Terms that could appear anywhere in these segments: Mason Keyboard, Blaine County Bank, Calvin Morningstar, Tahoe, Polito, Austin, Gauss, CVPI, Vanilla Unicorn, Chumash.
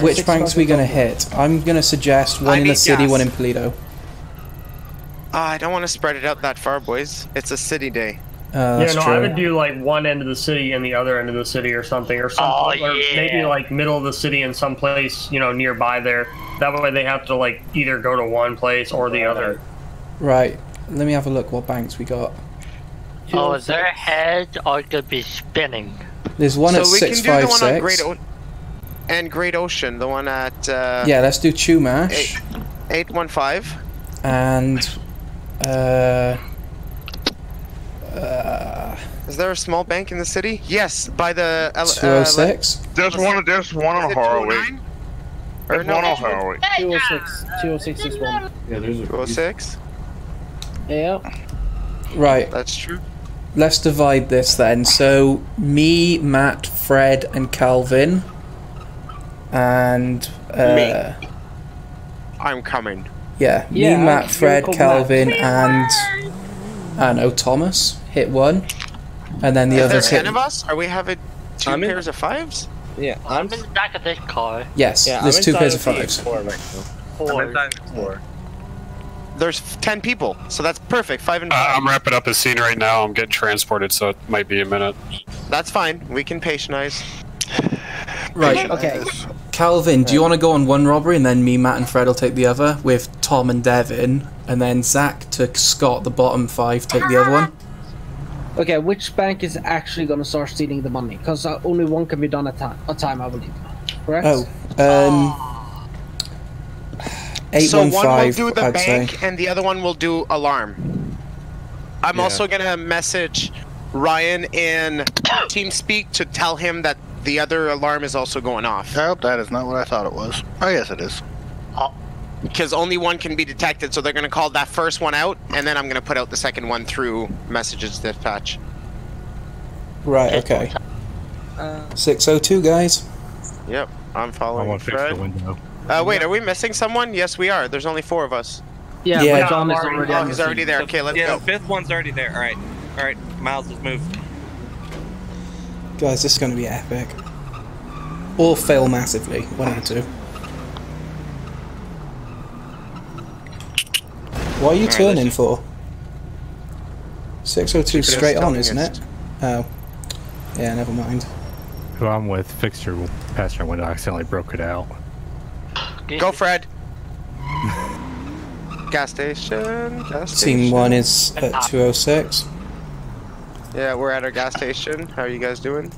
Which banks we gonna hit? I'm gonna suggest one in the city, one in Polito. I don't want to spread it out that far, boys. It's a city day. Yeah, no, true. I would do like one end of the city and the other end of the city, or maybe like middle of the city and someplace, you know, nearby there. That way they have to like either go to one place or the other. Right. Let me have a look. What banks we got? Oh, their heads are gonna be spinning. There's one at 656. And Great Ocean, the one at... yeah, let's do Chumash. 815. And... is there a small bank in the city? Yes, by the... 206? There's one on Haraway. There's one on Haraway. 206. 20661. Yeah, there's a... 206? Yeah. Right. That's true. Let's divide this then. So, me, Matt, Fred, and Calvin... And me. I'm coming. Yeah, me, Matt, Fred, Calvin, and I don't know, Thomas hit one, and then the others hit. Are there 10 of us? Are we having two pairs of fives? Yeah, I'm in the back of this car. Yes, yeah, there's two pairs of fives. I'm inside the Explorer. There's 10 people, so that's perfect. 5 and 5. I'm wrapping up a scene right now. I'm getting transported, so it might be a minute. That's fine. We can patronize. Right. Okay. Calvin, do you want to go on one robbery and then me, Matt, and Fred will take the other with Tom and Devin, and then Zach to Scott, the bottom 5, take the other one? Okay, which bank is actually going to start stealing the money? Because only one can be done at a time, I believe. Correct? Oh. 815, so one will do the bank and the other one will do alarm. I'm also going to message Ryan in TeamSpeak to tell him that the other alarm is also going off. I hope that is not what I thought it was. Oh, yes, it is. Because only one can be detected, so they're going to call that first one out, and then I'm going to put out the second one through messages dispatch. Right, okay. 602, guys. Yep, I'm following. I want to fix the window. Wait, are we missing someone? Yes, we are. There's only 4 of us. Yeah, yeah. Tom is already there. Oh, he's already there. Okay, let's go. Yeah, the 5th one's already there. All right. All right, Miles, let's move. Guys, this is going to be epic. Or fail massively, one out of two. What are you turning for? 602 straight on, isn't it? Oh. Yeah, never mind. Who I'm with, fixed her passenger window, accidentally broke it out. Go, Fred! Gas station, gas station. Team 1 is at 206. Yeah, we're at our gas station. How are you guys doing?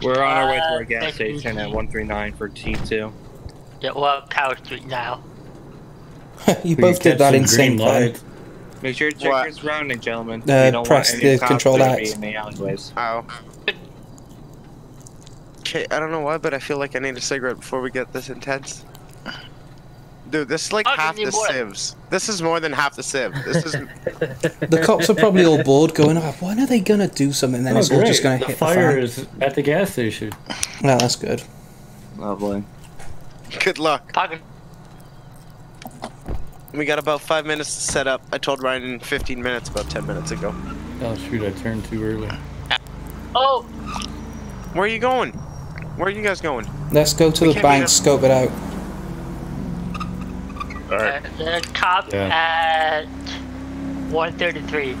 We're on our way to our gas station at 139 for T2. Yeah, we're on Power Street now. You both did that insane green light. Make sure to check your surrounding, gentlemen. You don't press want any the control X. Okay, I don't know why, but I feel like I need a cigarette before we get this intense. Dude, this is like half the civs. This is more than half the civ. This is the cops are probably all bored going, oh, when are they going to do something? Then it's all just going to hit the fire is at the gas station. No, that's good. Lovely. Good luck. We got about 5 minutes to set up. I told Ryan 15 minutes about 10 minutes ago. Oh, shoot, I turned too early. Oh! Where are you going? Where are you guys going? Let's go to the bank, scope it out. Right. The cop at 133.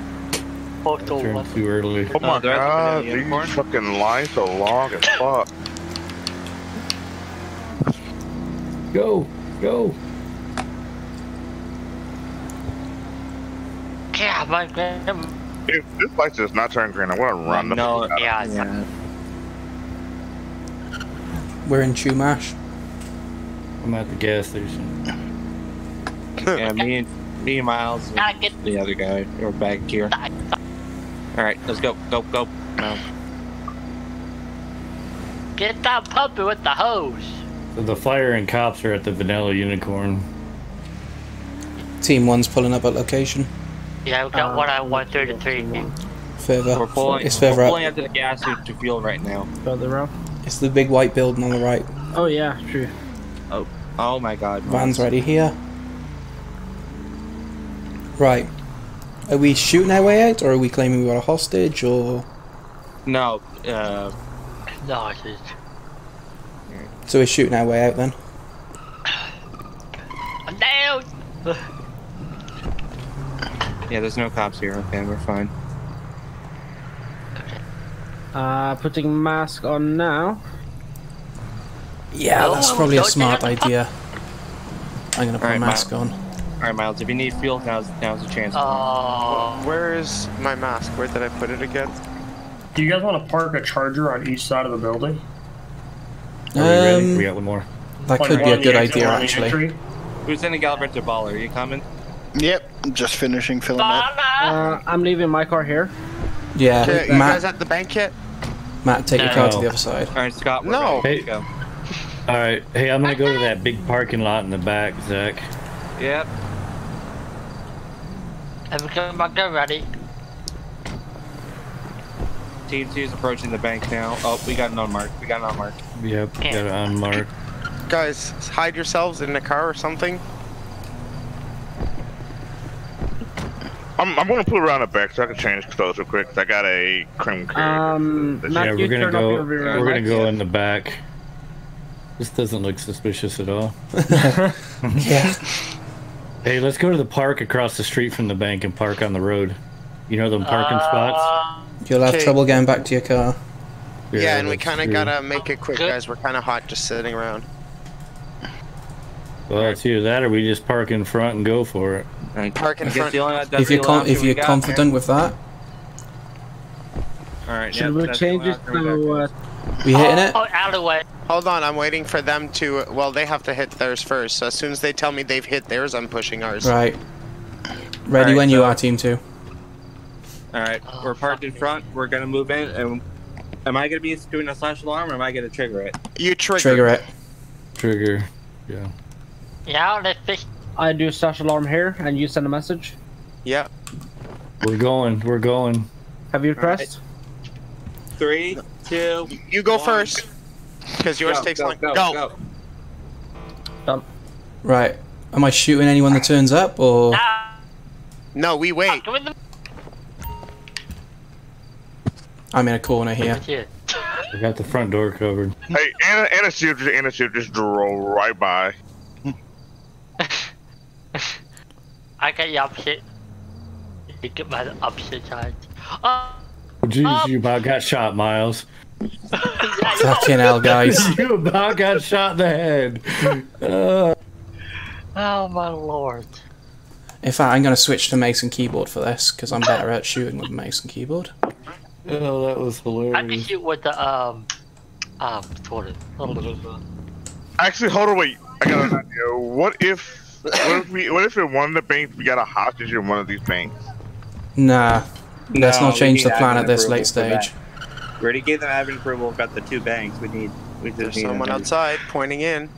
Too early. Oh my god, these fucking lines are long as fuck. Go, go. Yeah, my god. If this light does not turn green, I want to run the fuck out. We're in Chumash. I'm at the gas station. Yeah, me and Miles and the other guy are back here. Alright, let's go, go, go. Get that puppy with the hose. So the fire and cops are at the Vanilla Unicorn. Team 1's pulling up at location. Yeah, we've got one at 133. Further. We're pulling up to the gas to fuel right now. Further up? It's the big white building on the right. Oh yeah, true. Oh my god. Van's ready here. Right, Are we shooting our way out, or are we claiming we are a hostage, or...? No, the hostage. So we're shooting our way out, then? I'm down! Yeah, there's no cops here. Okay, we're fine. Okay. Putting mask on now. Yeah, no, that's probably a smart idea. I'm gonna put a mask on. Alright, Miles, if you need fuel, now's the chance. Oh. Where is my mask? Where did I put it again? Do you guys want to park a charger on each side of the building? Are we ready? We got one more. That could be a good idea, actually. Who's in the Galvento Baller? Are you coming? Yep, I'm just finishing filling up. I'm leaving my car here. Yeah, okay, Matt, you guys at the bank yet? Matt, take your car to the other side. Alright, Scott, we're ready to go. Alright, hey, I'm going to go to that big parking lot in the back, Zach. Yep. I'm ready. Team 2 is approaching the bank now. Oh, we got an unmarked. We got an unmarked. Yep, we got an unmarked. Guys, hide yourselves in the car or something. I'm gonna put around the back so I can change clothes real quick. I got a cream curd. Yeah, we're gonna go. We're gonna go in the back. This doesn't look suspicious at all. Yeah. Hey, let's go to the park across the street from the bank and park on the road. You know them parking spots? You'll have trouble getting back to your car. Yeah, and we kind of gotta make it quick, guys. We're kind of hot just sitting around. Well, it's either that or we just park in front and go for it. And park in front. If you're confident with that. Alright, yeah. Should we change it to... we hitting it? Out of the way. Hold on, I'm waiting for them to... Well, they have to hit theirs first, so as soon as they tell me they've hit theirs, I'm pushing ours. Right. Ready when you are, Team 2. Alright, we're parked in front, we're gonna move in, and... Am I gonna be doing a slash alarm, or am I gonna trigger it? You trigger. Trigger it. Trigger, yeah. Yeah, let's fix... I do a slash alarm here, and you send a message? Yeah. We're going, we're going. Have you pressed? Right. 3, 2, You go first. Because yours takes long. Go. Done. Right. Am I shooting anyone that turns up, or...? No, we wait. I'm in a corner here. I got the front door covered. Hey, Anna, just roll right by. I got the opposite. You get my opposite side. Jeez, you about got shot, Miles. Fucking hell, guys. You about got shot in the head. Oh, my lord. In fact, I'm going to switch to Mason Keyboard for this, because I'm better at shooting with Mason Keyboard. Oh, that was hilarious. I can shoot with the, Actually, hold on, wait. I got an idea. What if in one of the banks we got a hostage in one of these banks? Nah. Let's not change the plan at this late stage. We already gave them admin approval. We've got the two banks. There's someone outside pointing in.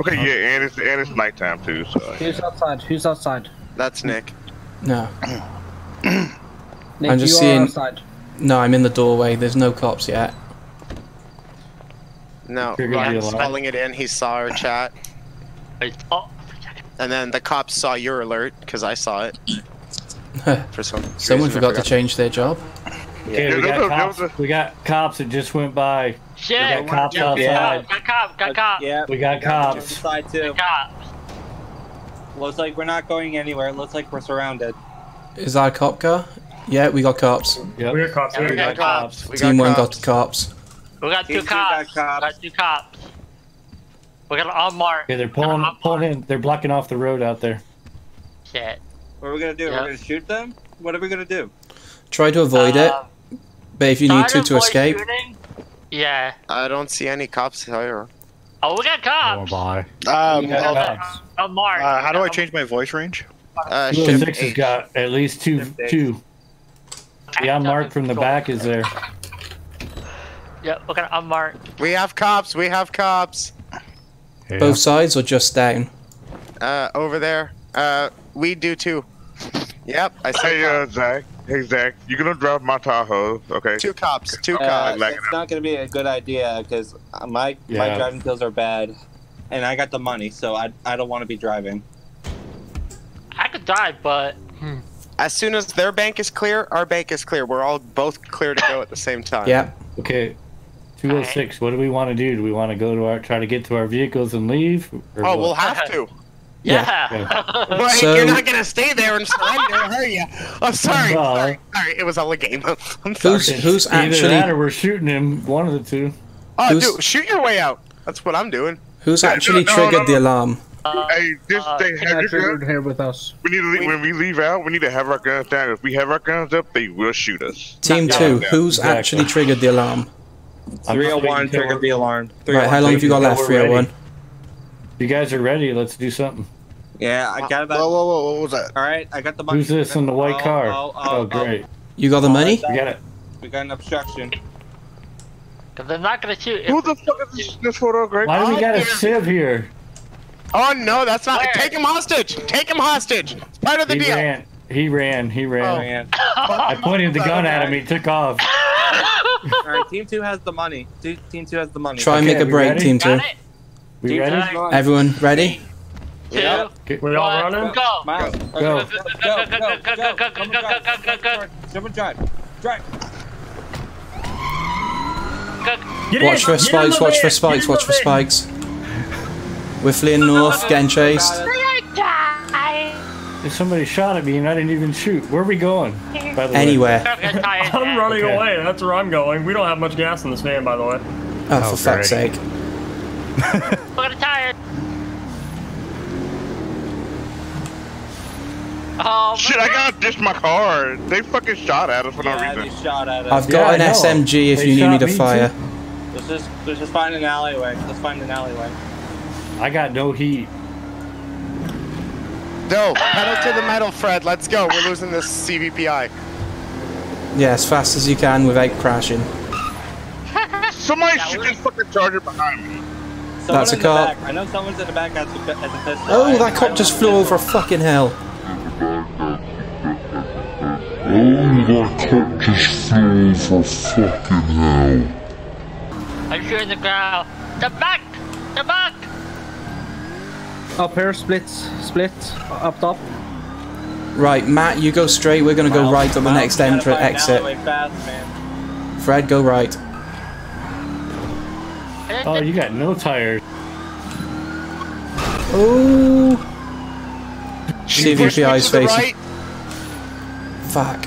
Okay, yeah, and it's nighttime too. So, who's outside? Who's outside? That's Nick. No. Nick, I'm just seeing. Outside. No, I'm in the doorway. There's no cops yet. No, Ryan's calling it in. He saw our chat. And then the cops saw your alert because I saw it. For some reason, someone forgot to change their job. Yeah, dude, we got cops that just went by. Shit! We got cops outside. Got cops. Yeah, we got cops. Outside too. Cops. Looks like we're not going anywhere. Looks like we're surrounded. Is that a cop car? Yeah, we got cops. Yep. We got cops. Yeah, we got cops. Team 1 got cops. We got two cops. We got an unmarked. Yeah, they're pulling in. They're blocking off the road out there. Shit. What are we gonna do? We're gonna shoot them? What are we gonna do? Try to avoid it. But if you need to escape. Shooting? Yeah. I don't see any cops here. Oh, we got cops! Oh, bye. How do I change my voice range? 6 has got at least two. Yeah, unmarked from the back is there. Yeah, okay, unmarked. We have cops, Yeah. Both sides or just down? Over there. We do too. Yep, I see. Hey, Zach. Hey Zach, you're gonna drive my Tahoe, okay? Two cops. It's not gonna be a good idea because my driving skills are bad, and I got the money, so I don't want to be driving. I could drive, but As soon as their bank is clear, our bank is clear. We're all both clear to go at the same time. Yeah. Okay. 206. What do we want to do? Do we want to go to our try to get to our vehicles and leave? Or oh, we'll have to. Yeah. Yeah. Right, so, you're not gonna stay there and slide there, are you? I'm sorry. Well, sorry. It was all a game. I'm sorry. Who's actually? Either that or we're shooting him. One of the two. Oh, dude, shoot your way out. That's what I'm doing. Who's actually triggered the alarm? Hey, this thing has your gun here with us. We need to leave, when we leave out, we need to have our guns down. If we have our guns up, they will shoot us. Team two, who's actually triggered the alarm? 301 triggered the alarm. Right, how long have you got left, 301? You guys are ready. Let's do something. Yeah, I got about. Whoa, whoa, whoa! What was that? All right, I got the money. Who's this in the white car? Oh, great. You got the money? We got it. We got an obstruction. Cause they're not gonna shoot. Who the fuck is this photo, Greg? Why do we got a sieve here? Oh no, that's not. Where? Take him hostage. Take him hostage. It's part of the deal. He ran. I pointed the gun at him. He took off. All right, team two has the money. Team two has the money. Try and make a break, ready? Team two. We ready? Everyone ready? Yeah. We're all running. Go. Go. Go. Someone drive. Drive. Watch for spikes, watch for spikes, watch for spikes. We're fleeing north, getting chased. If somebody shot at me and I didn't even shoot, where are we going? By the Anywhere. I'm running away, that's where I'm going. We don't have much gas in this van, by the way. Oh, for fuck's sake. I'm gonna tired. Oh, shit, I gotta ditch my car. They fucking shot at us for no reason. Shot at us. I've got an SMG if you need me to fire. Let's just find an alleyway. Let's find an alleyway. I got no heat. No, pedal to the metal, Fred. Let's go. We're losing this CVPI. Yeah, as fast as you can without crashing. Somebody should just fucking charge it behind me. That's a cop. I know someone's in the back as a pistol. Oh, that cop just flew over a fucking hill. I'm shooting the ground. The back! The back! Up here, split, up top. Right, Matt, you go straight, we're gonna go right on the next exit. Fast, Fred, go right. Oh, you got no tires. Oh! CVPI's facing. Right. Fuck.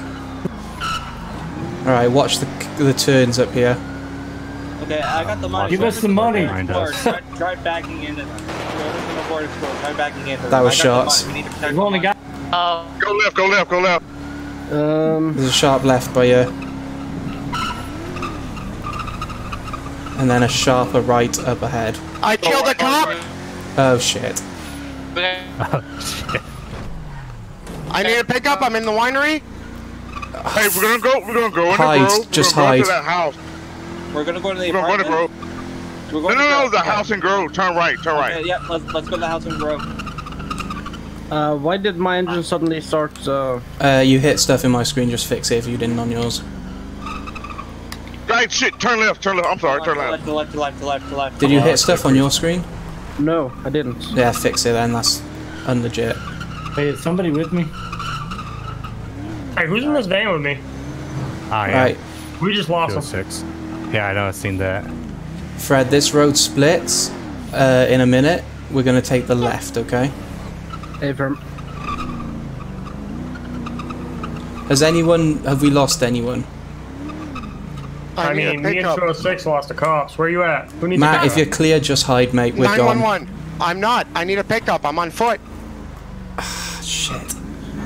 Alright, watch the turns up here. Okay, I got the money. Give us the money! Try backing into them. Try backing into them. That was shots. We've only got... Go left, go left, go left! There's a sharp left by you. And then a sharper right up ahead. I killed a cop! Oh shit. Oh shit. I need to pick up. I'm in the winery. Hey, we're gonna go in the grove. Just hide. We're gonna go to that house. We're gonna go to the apartment. We're gonna go to the grove. No, the house and grove. Turn right, turn right. Yeah, let's go to the house and grove. Why did my engine suddenly start? You hit stuff in my screen. Just fix it if you didn't on yours. Right, shit. Turn left, turn left. I'm sorry, turn left. To left. Did you hit stuff on your screen? No, I didn't. Yeah, fix it then. That's unlegit. Hey, is somebody with me? Hey, who's in this van with me? Oh, yeah. Right. We just lost him. 6. Yeah, I know, I've seen that. Fred, this road splits in a minute. We're going to take the left, okay? Abram. Have we lost anyone? I mean, me and 206 lost the cops. Where are you at? Who needs Matt, if you're clear, just hide, mate. We're gone. 911. I'm not. I need a pickup. I'm on foot. Shit.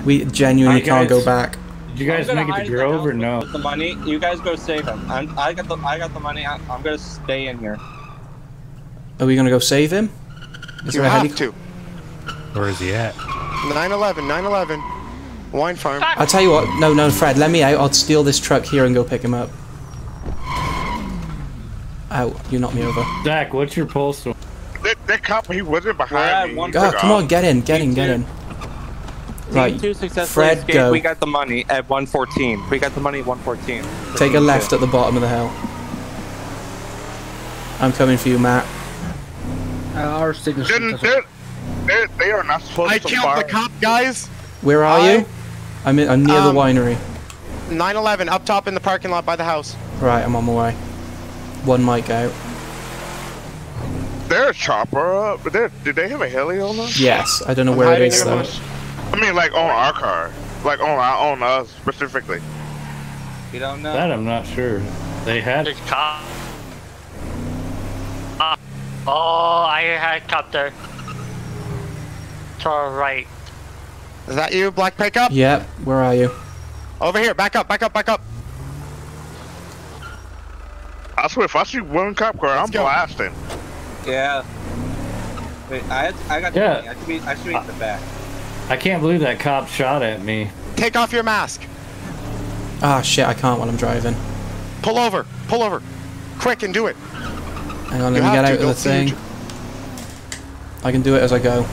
We genuinely can't go back. Did you guys make it to Grove or no? The money. You guys go save him. I got the money. I'm gonna stay in here. Are we gonna go save him? You have to. Where is he at? 911. 911. Wine farm. I'll tell you what. No, Fred. Let me out. I'll steal this truck here and go pick him up. Ow! You knocked me over. Zach, what's your pulse? That cop. He wasn't behind me. God, come on, get in, get in, get in. Right, Fred, go. We got the money at 114. We got the money at 114. Take a left at the bottom of the hill. I'm coming for you, Matt. Our signature. They are not supposed to fire. I killed the cop, guys. Where are you? I'm near the winery. 911 up top in the parking lot by the house. Right, I'm on my way. One mic out. They're a chopper up. Did they have a heli on them? Yes, I don't know where it is though. I mean, like on our car, like on us specifically. You don't know? That I'm not sure. They had a cop. Oh, I hear helicopter. To our right. Is that you, black pickup? Yep. Where are you? Over here. Back up. Back up. Back up. I swear, if I see one cop car, I'm blasting. Yeah. Wait, I got. Yeah. I should be in the back. I can't believe that cop shot at me. Take off your mask. Ah, oh, shit, I can't while I'm driving. Pull over. Pull over. Quick and do it. Hang on, let me get out of the thing. I can do it as I go.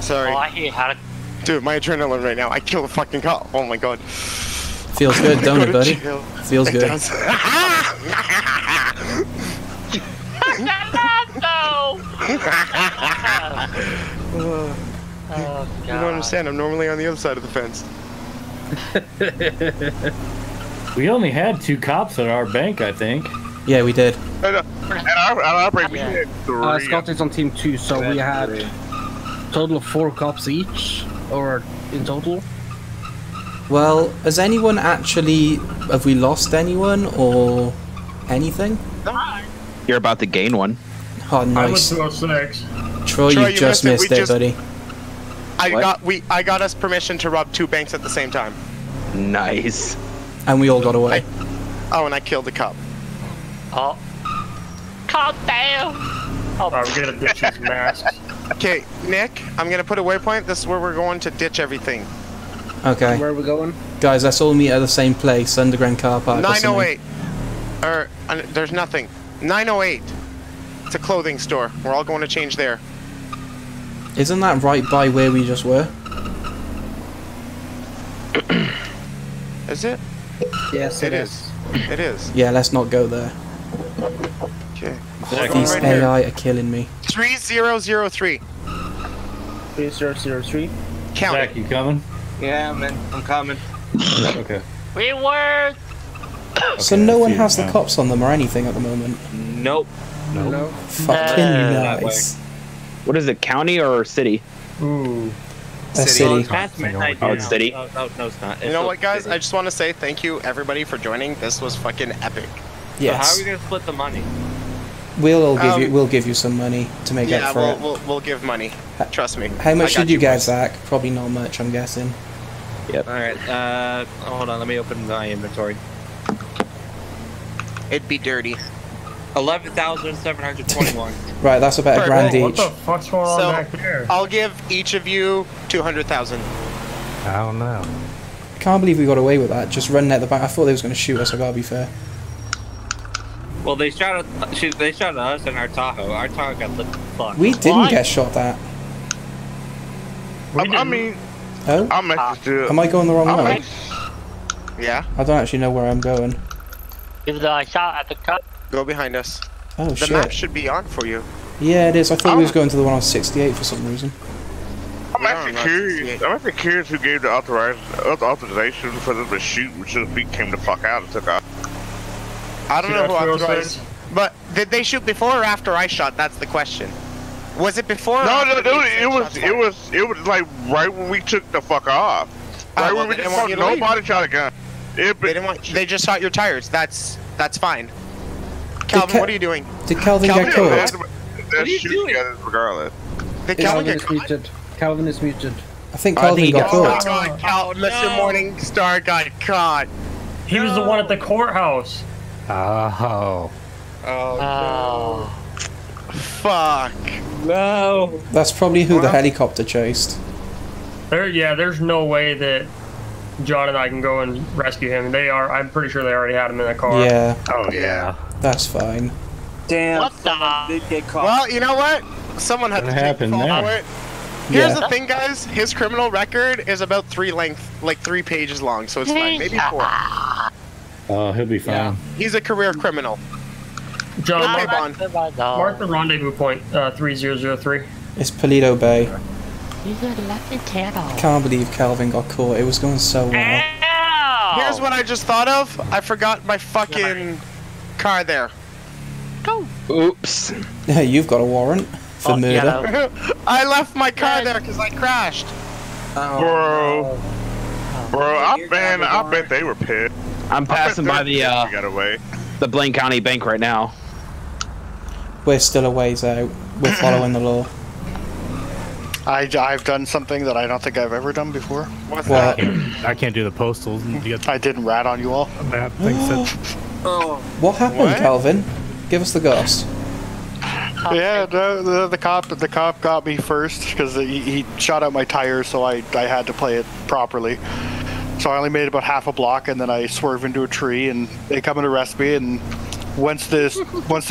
Sorry. Oh, I hear how to... Dude, my adrenaline right now. I killed a fucking cop. Oh my god. Feels good, don't it, buddy? Jail. Feels good. You don't understand. I'm normally on the other side of the fence. We only had 2 cops at our bank, I think. Yeah, we did. At our break, we had 3. Scott is on team 2, so we had a total of 4 cops each, or in total. Well, has anyone actually... Have we lost anyone, or anything? You're about to gain one. Oh, nice. I was 6. Troy, you just missed it, buddy. I got us permission to rob 2 banks at the same time. Nice. And we all got away. And I killed the cop. Oh. Calm down. Oh. Alright, we're gonna ditch his mask. Okay, Nick, I'm gonna put a waypoint. This is where we're going to ditch everything. Okay. Where are we going? Guys, let's all meet at the same place, underground car park. 908. Or there's nothing. 908. It's a clothing store. We're all going to change there. Isn't that right by where we just were? Is it? Yes, it is. It is. Yeah, let's not go there. Okay. These AI are killing me. 3003. 3003. Count. Zach, you coming? Yeah, man, I'm coming. Okay. We were. So no one has the cops on them or anything at the moment. Nope. No. Fucking nice. What is it, county or city? Ooh. City. Oh, it's city. No, it's not. You know what, guys? I just want to say thank you, everybody, for joining. This was fucking epic. Yes. So how are we gonna split the money? We'll give you some money to make up for it. Yeah, we'll give money. Trust me. How much did you guys Zach? Probably not much, I'm guessing. Yep. All right. Hold on. Let me open my inventory. It'd be dirty. 11,721. Right, that's about a grand each. What the fuck's going on back there? I'll give each of you 200,000. I don't know. I can't believe we got away with that. Just running at the back. I thought they was going to shoot us. I gotta be fair. Well, they shot at us and our Tahoe. Our Tahoe got the fuck. We didn't get shot at. I mean, am I going the wrong way? Yeah. I don't actually know where I'm going. Give the shot at the cut. Go behind us. Oh, shit. The map should be on for you. Yeah, it is. I thought we was going to the one on 68 for some reason. I'm actually curious. Who gave the authorization for them to shoot, which is we came the fuck out and took off. I don't know who authorized. But did they shoot before or after I shot? That's the question. Was it before? No, no, no. It was like right when we took the fuck off. Right when we didn't want nobody shot a gun. They just shot your tires. That's fine. Calvin, what are you doing? Did Calvin get killed? What are you doing? Regardless. Did Calvin get muted. Calvin is muted. I think Calvin got caught. Oh, Calvin, Mr. Morningstar got caught. He was the one at the courthouse. Oh. Oh. Fuck. No. That's probably who the helicopter chased. There's no way that John and I can go and rescue him. I'm pretty sure they already had him in the car. Yeah. Oh, yeah. That's fine. Damn. What the? Did get caught. Well, you know what? Someone had to take the fall for it. Here's the thing, guys. His criminal record is about 3 pages long, so it's fine. Maybe 4. Oh, he'll be fine. Yeah. He's a career criminal. John, mark the rendezvous point, 3003. It's Polito Bay. You could have left the cat off. I can't believe Calvin got caught. It was going so well. Ow! Here's what I just thought of. I forgot my fucking car there. Go. Oops. Yeah, you've got a warrant for murder. Yeah. I left my car there because I crashed. Oh. Bro. Oh. Bro, I bet they were pissed. I'm passing by the Blaine County Bank right now. We're still a ways out. We're following the law. I've done something that I don't think I've ever done before. What's that? I can't do the postal. I didn't rat on you all. That thing said. Oh. What happened, Calvin? Give us the goss. Yeah, the cop got me first because he shot out my tire, so I had to play it properly. So I only made about half a block, and then I swerve into a tree, and they come and arrest me. And once the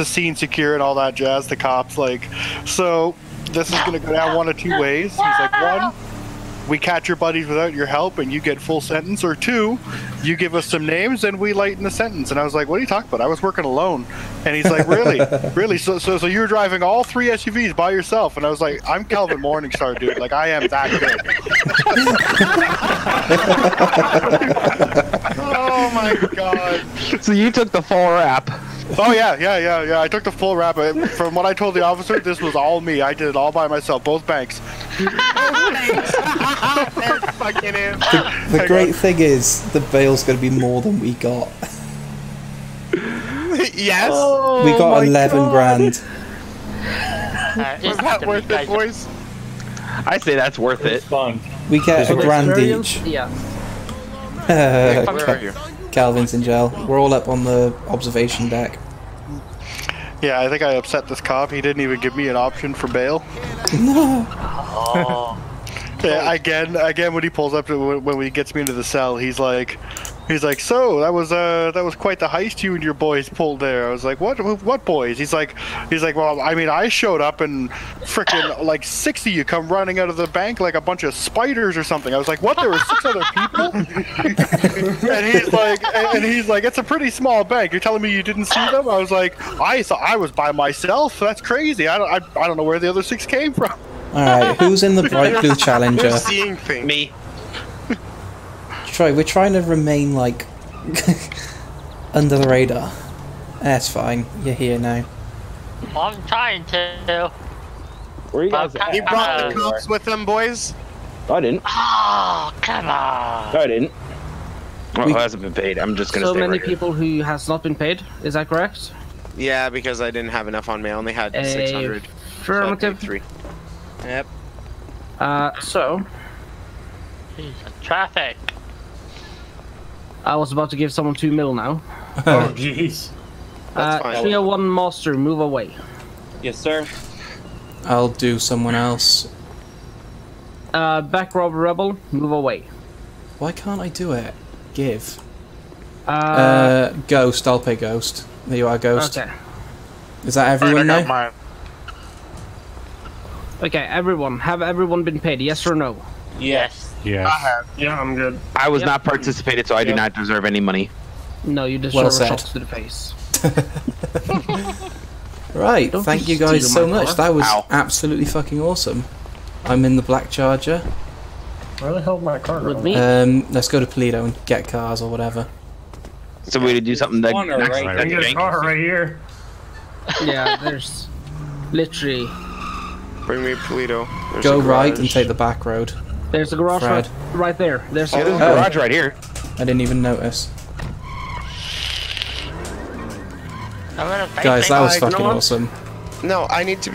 scene's secure and all that jazz, the cop's like, so this is gonna go down one of two ways. He's like, one, we catch your buddies without your help, and you get full sentence, or two, you give us some names, and we lighten the sentence. And I was like, what are you talking about? I was working alone. And he's like, really? Really? So you were driving all three SUVs by yourself? And I was like, I'm Calvin Morningstar, dude. Like, I am that good. Oh, my God. So you took the full rap. Oh, yeah. I took the full rap. From what I told the officer, this was all me. I did it all by myself, both banks. The great thing is, the bail's going to be more than we got. Yes. Oh, we got 11 grand. Was that worth it, boys? I say that's worth it. Fun. We get a grand each. Yeah. Where are you? Calvin's in jail. We're all up on the observation deck. Yeah, I think I upset this cop. He didn't even give me an option for bail. No. Yeah, again, when he pulls up, when he gets me into the cell, he's like, so that was quite the heist you and your boys pulled there. I was like, what boys? He's like, well, I mean, I showed up and freaking like 60 of you come running out of the bank like a bunch of spiders or something. I was like, what? There were 6 other people? and he's like, it's a pretty small bank. You're telling me you didn't see them? I was like, I was by myself. That's crazy. I don't know where the other 6 came from. All right, who's in the bright blue Challenger? You're seeing things. Me. We're trying to remain like under the radar. That's fine. You're here now. I'm trying to. Where you guys? You brought the cops with them, boys. I didn't. Oh, come on. I didn't. Well, who hasn't been paid? I'm just gonna. So many people who has not been paid. Is that correct? Yeah, because I didn't have enough on me. I only had 600. Affirmative. So 3. Yep. So. Traffic. I was about to give someone 2 mil now. Oh, jeez. 301 Master, move away. Yes, sir. I'll do someone else. Back rob rebel, move away. Why can't I do it? Give. Ghost, I'll pay Ghost. There you are, Ghost. Okay. Is that everyone now? Okay, everyone. Have everyone been paid, yes or no? Yes. Yeah. I have. Yeah, I'm good. I was not participated, so I do not deserve any money. No, you deserve a shot to the face. Right. Thank you guys so much. That was absolutely fucking awesome. I'm in the black Charger. Where the hell my car with me? Let's go to Polito and get cars or whatever. So we do something that I get a car right here. Yeah, there's literally. Bring me Polito. Go right and take the back road. There's a garage right there. There's a garage right here. I didn't even notice. Guys, that was fucking awesome. No, I need to.